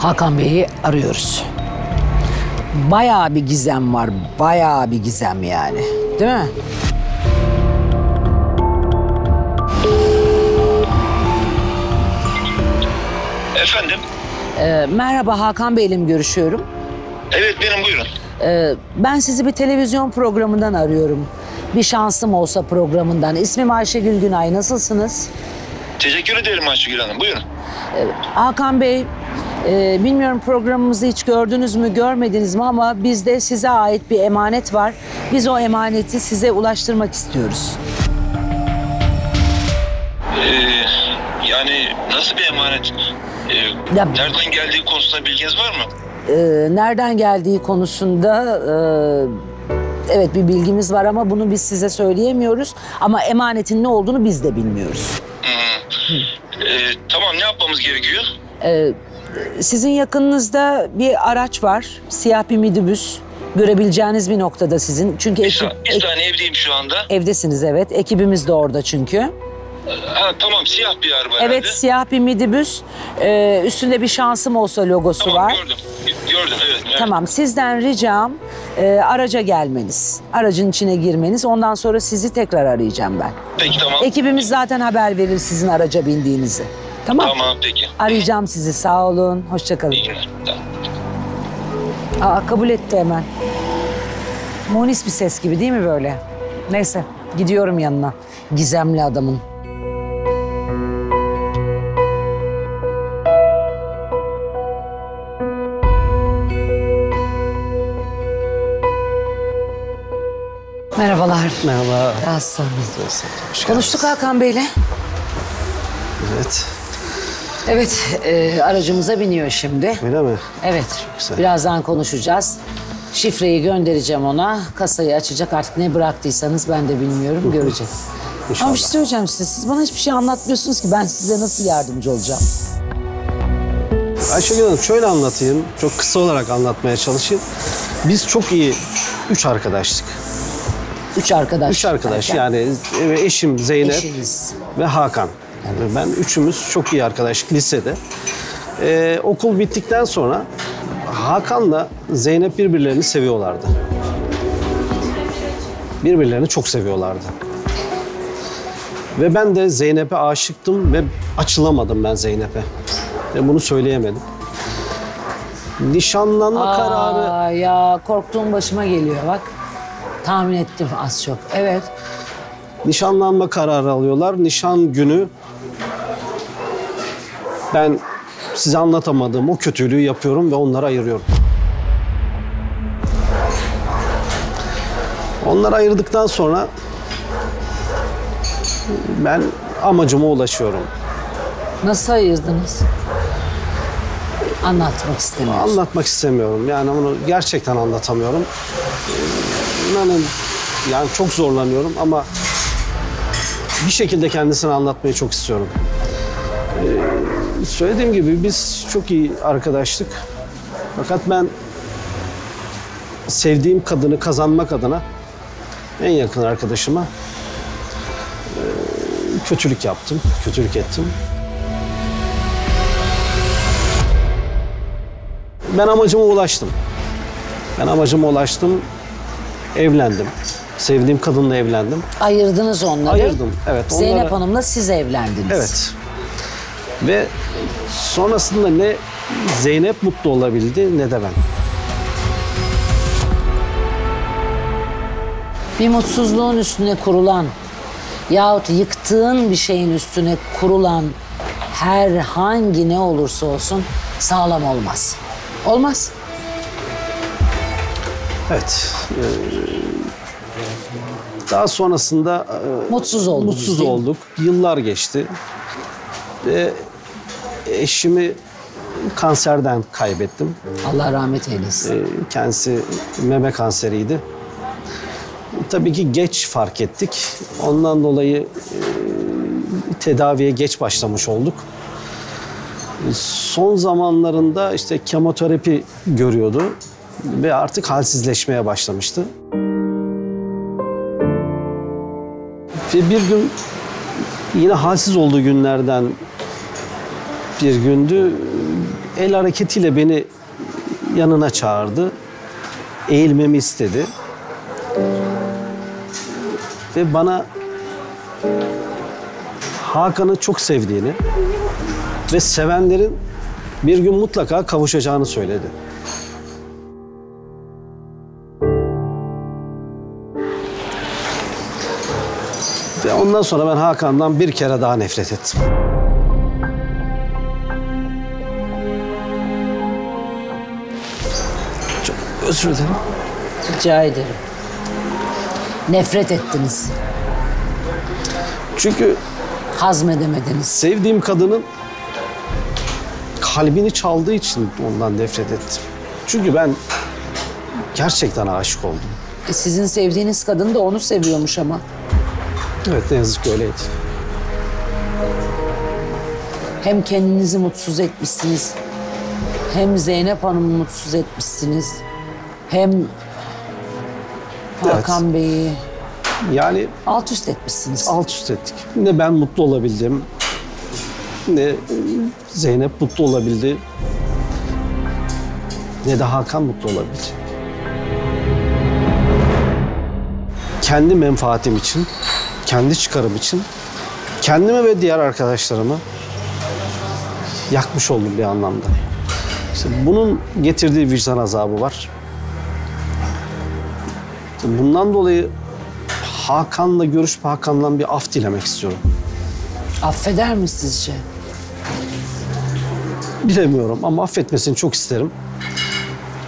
Hakan Bey'i arıyoruz. Bayağı bir gizem var, bayağı bir gizem yani. Değil mi? Efendim? Merhaba, Hakan Bey'le mi görüşüyorum? Evet, benim, buyurun. Ben sizi bir televizyon programından arıyorum. Bir Şansım Olsa programından. İsmim Ayşegül Günay, nasılsınız? Teşekkür ederim Ayşegül Hanım, buyurun. Hakan Bey, bilmiyorum programımızı hiç gördünüz mü, görmediniz mi ama bizde size ait bir emanet var. Biz o emaneti size ulaştırmak istiyoruz. Yani nasıl bir emanet? Nereden geldiği konusunda bilginiz var mı? Nereden geldiği konusunda evet bir bilgimiz var ama bunu biz size söyleyemiyoruz. Ama emanetin ne olduğunu biz de bilmiyoruz. Tamam, ne yapmamız gerekiyor? Sizin yakınınızda bir araç var. Siyah bir midibüs. Görebileceğiniz bir noktada sizin. Çünkü bir tane evdeyim şu anda. Evdesiniz, evet. Ekibimiz de orada çünkü. Ha, tamam, siyah bir araba herhalde. Evet, siyah bir midibüs. Üstünde Bir Şansım Olsa logosu var. Tamam, gördüm, evet. Tamam, sizden ricam araca gelmeniz, aracın içine girmeniz. Ondan sonra sizi tekrar arayacağım ben. Peki, tamam. Ekibimiz zaten haber verir sizin araca bindiğinizi. Tamam. Tamam, peki. Arayacağım sizi, sağ olun. Hoşçakalın. İyi günler. Aa, kabul etti hemen. Monis bir ses gibi değil mi böyle? Neyse, gidiyorum yanına. Gizemli adamın. Merhabalar. Merhaba. Nasılsınız? Konuştuk Hakan Bey'le. Evet. Evet, aracımıza biniyor şimdi. Öyle mi? Evet. Güzel. Birazdan konuşacağız. Şifreyi göndereceğim ona. Kasayı açacak, artık ne bıraktıysanız ben de bilmiyorum, göreceğiz. Ama bir şey söyleyeceğim size. Siz bana hiçbir şey anlatmıyorsunuz ki ben size nasıl yardımcı olacağım? Ayşegül Hanım, şöyle anlatayım. Çok kısa olarak anlatmaya çalışayım. Biz çok iyi 3 arkadaştık. Üç arkadaş yani eşim Zeynep ve Hakan. Yani ben üçümüz çok iyi arkadaşlık lisede. Okul bittikten sonra Hakan'la Zeynep birbirlerini seviyorlardı. Birbirlerini çok seviyorlardı. Ve ben de Zeynep'e aşıktım ve açılamadım ben Zeynep'e. Ve bunu söyleyemedim. Nişanlanma kararı... Ya korktuğum başıma geliyor bak. Tahmin ettim az çok, evet. Nişanlanma kararı alıyorlar. Nişan günü ben size anlatamadığım o kötülüğü yapıyorum ve onları ayırıyorum. Onları ayırdıktan sonra ben amacıma ulaşıyorum. Nasıl ayırdınız? Anlatmak istemiyorum. Anlatmak istemiyorum. Yani bunu gerçekten anlatamıyorum. Yani çok zorlanıyorum ama bir şekilde kendisini anlatmayı çok istiyorum. Söylediğim gibi biz çok iyi arkadaştık. Fakat ben sevdiğim kadını kazanmak adına en yakın arkadaşıma kötülük yaptım, kötülük ettim. Ben amacıma ulaştım. Evlendim. Sevdiğim kadınla evlendim. Ayırdınız onları. Ayırdım, evet. Zeynep Hanım'la siz evlendiniz. Evet. Ve sonrasında ne Zeynep mutlu olabildi ne de ben. Bir mutsuzluğun üstüne kurulan yahut yıktığın bir şeyin üstüne kurulan herhangi ne olursa olsun sağlam olmaz. Olmaz. Evet. Daha sonrasında mutsuz olduk. Yıllar geçti. Eşimi kanserden kaybettim. Allah rahmet eylesin. Kendisi meme kanseriydi. Tabii ki geç fark ettik. Ondan dolayı tedaviye geç başlamış olduk. Son zamanlarında işte kemoterapi görüyordu. Ve artık halsizleşmeye başlamıştı. Ve bir gün, yine halsiz olduğu günlerden bir gündü, el hareketiyle beni yanına çağırdı. Eğilmemi istedi. Ve bana Hakan'ı çok sevdiğini ve sevenlerin bir gün mutlaka kavuşacağını söyledi. Ve ondan sonra ben Hakan'dan bir kere daha nefret ettim. Çok özür dilerim. Rica ederim. Nefret ettiniz. Çünkü... Hazmedemediniz. Sevdiğim kadının kalbini çaldığı için ondan nefret ettim. Çünkü ben gerçekten aşık oldum. Sizin sevdiğiniz kadın da onu seviyormuş ama. Evet, ne yazık ki öyleydi. Hem kendinizi mutsuz etmişsiniz, hem Zeynep Hanım'ı mutsuz etmişsiniz, hem Hakan evet. Bey'i. Yani... Alt üst etmişsiniz. Alt üst ettik. Ne ben mutlu olabildim, ne Zeynep mutlu olabildi, ne de Hakan mutlu olabildi. Kendi menfaatim için, kendi çıkarım için, kendime ve diğer arkadaşlarımı yakmış oldum bir anlamda. İşte bunun getirdiği vicdan azabı var. Bundan dolayı Hakan'la görüşüp Hakan'dan bir af dilemek istiyorum. Affeder mi sizce? Bilemiyorum ama affetmesini çok isterim.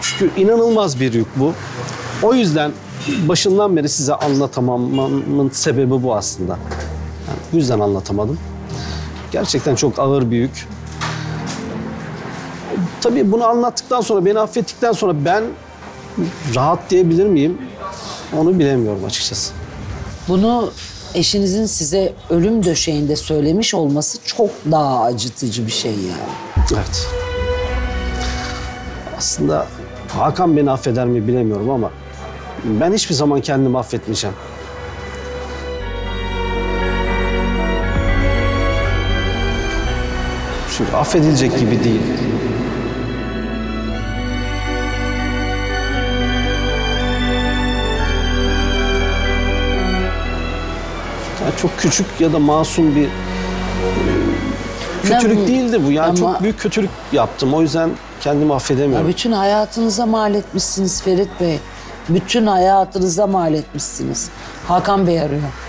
Çünkü inanılmaz bir yük bu. O yüzden başından beri size anlatamamamın sebebi bu aslında. Yani bu yüzden anlatamadım. Gerçekten çok ağır bir yük. Tabii bunu anlattıktan sonra, beni affettikten sonra ben rahat diyebilir miyim? Onu bilemiyorum açıkçası. Bunu eşinizin size ölüm döşeğinde söylemiş olması çok daha acıtıcı bir şey yani. Evet. Aslında Hakan beni affeder mi bilemiyorum ama ben hiçbir zaman kendimi affetmeyeceğim. Çünkü affedilecek gibi değil. Yani çok küçük ya da masum bir kötülük değildi bu. Yani ama... çok büyük kötülük yaptım. O yüzden kendimi affedemiyorum. Ya bütün hayatınıza mal etmişsiniz Ferit Bey. Bütün hayatınıza mal etmişsiniz. Hakan Bey arıyor.